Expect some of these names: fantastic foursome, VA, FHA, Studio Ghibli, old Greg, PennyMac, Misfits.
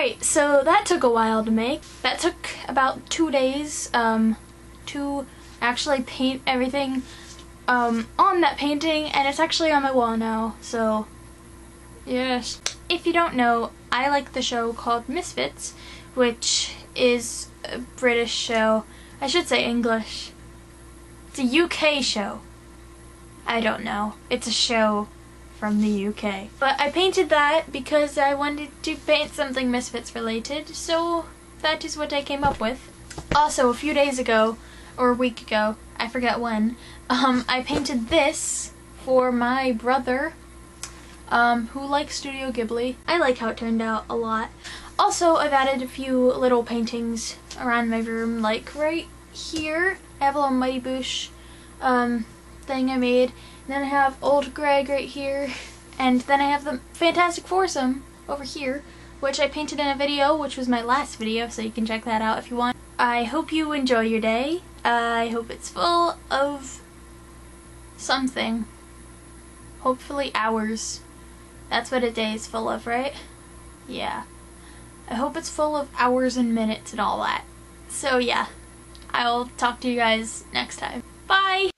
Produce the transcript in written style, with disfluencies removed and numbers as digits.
Alright, so that took a while to make. That took about 2 days to actually paint everything on that painting, and it's actually on my wall now, so yes. If you don't know, I like the show called Misfits, which is a British show. I should say English. It's a UK show. I don't know. It's a show from the UK. But I painted that because I wanted to paint something Misfits related, so that is what I came up with. Also, a few days ago, or a week ago, I forget when, I painted this for my brother, who likes Studio Ghibli. I like how it turned out a lot. Also, I've added a few little paintings around my room, like right here. I have a little Mighty Boosh thing I made. And then I have Old Greg right here. And then I have the Fantastic Foursome over here, which I painted in a video, which was my last video, so you can check that out if you want. I hope you enjoy your day. I hope it's full of something. Hopefully hours. That's what a day is full of, right? Yeah. I hope it's full of hours and minutes and all that. So yeah, I'll talk to you guys next time. Bye!